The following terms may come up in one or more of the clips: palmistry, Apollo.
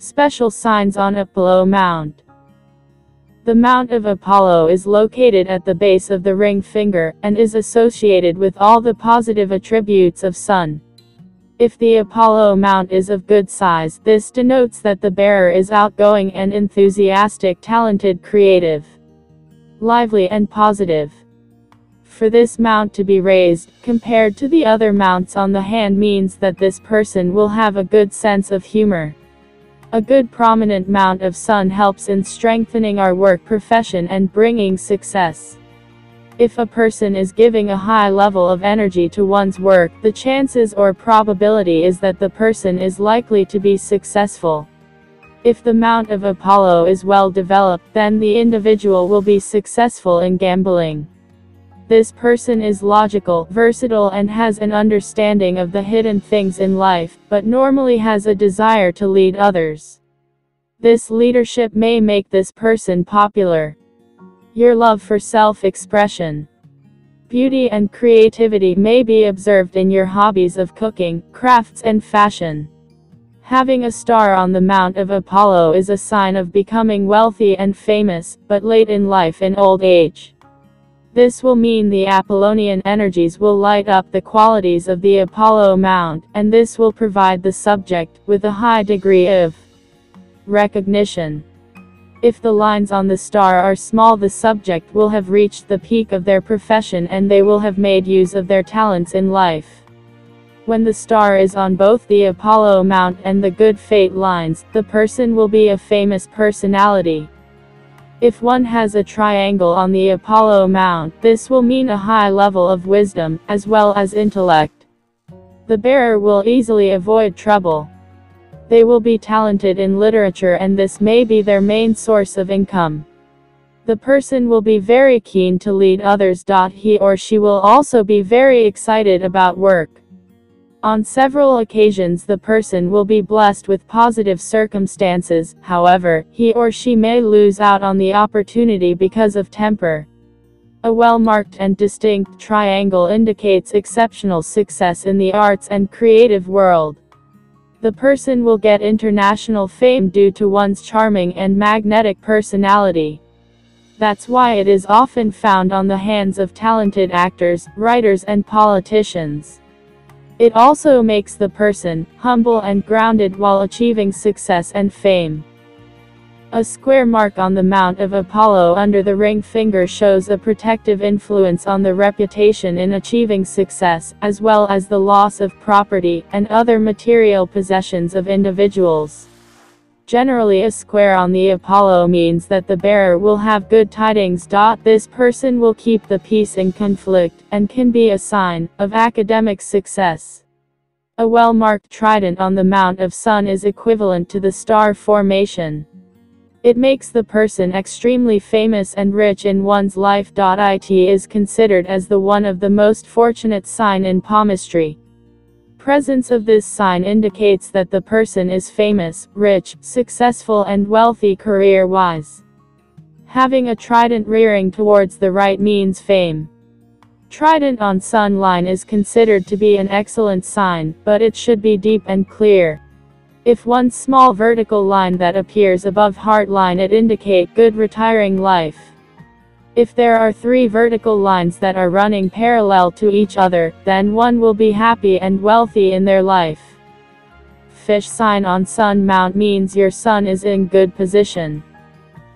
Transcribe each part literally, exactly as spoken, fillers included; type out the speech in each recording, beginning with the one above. Special signs on Apollo Mound. The Mount of Apollo is located at the base of the ring finger, and is associated with all the positive attributes of Sun. If the Apollo Mount is of good size, this denotes that the bearer is outgoing and enthusiastic, talented, creative, lively and positive. For this mount to be raised, compared to the other mounts on the hand, means that this person will have a good sense of humor. A good prominent mount of Sun helps in strengthening our work profession and bringing success. If a person is giving a high level of energy to one's work, the chances or probability is that the person is likely to be successful. If the Mount of Apollo is well developed, then the individual will be successful in gambling. This person is logical, versatile and has an understanding of the hidden things in life, but normally has a desire to lead others. This leadership may make this person popular. Your love for self-expression, beauty and creativity may be observed in your hobbies of cooking, crafts and fashion. Having a star on the Mount of Apollo is a sign of becoming wealthy and famous, but late in life in old age. This will mean the Apollonian energies will light up the qualities of the Apollo Mound, and this will provide the subject with a high degree of recognition. If the lines on the star are small, the subject will have reached the peak of their profession and they will have made use of their talents in life. When the star is on both the Apollo Mount and the good fate lines, the person will be a famous personality. If one has a triangle on the Apollo Mount, this will mean a high level of wisdom, as well as intellect. The bearer will easily avoid trouble. They will be talented in literature and this may be their main source of income. The person will be very keen to lead others. He or she will also be very excited about work. On several occasions the person will be blessed with positive circumstances, however, he or she may lose out on the opportunity because of temper. A well-marked and distinct triangle indicates exceptional success in the arts and creative world. The person will get international fame due to one's charming and magnetic personality. That's why it is often found on the hands of talented actors, writers and politicians. It also makes the person humble and grounded while achieving success and fame. A square mark on the Mount of Apollo under the ring finger shows a protective influence on the reputation in achieving success, as well as the loss of property and other material possessions of individuals. Generally, a square on the Apollo means that the bearer will have good tidings. This person will keep the peace in conflict, and can be a sign of academic success. A well-marked trident on the Mount of Sun is equivalent to the star formation. It makes the person extremely famous and rich in one's life. It is considered as the one of the most fortunate sign in palmistry. Presence of this sign indicates that the person is famous, rich, successful and wealthy career-wise. Having a trident rearing towards the right means fame. Trident on Sun line is considered to be an excellent sign, but it should be deep and clear. If one small vertical line that appears above heart line, it indicate good retiring life. If there are three vertical lines that are running parallel to each other, then one will be happy and wealthy in their life. Fish sign on Sun Mount means your Sun is in good position.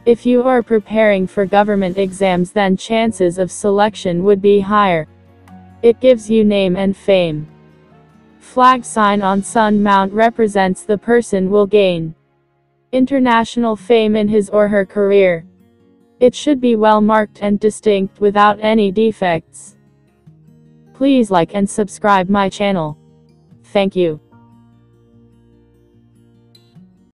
If you are preparing for government exams, then chances of selection would be higher. It gives you name and fame. Flag sign on Sun Mount represents the person will gain international fame in his or her career. It should be well marked and distinct without any defects. Please like and subscribe my channel. Thank you.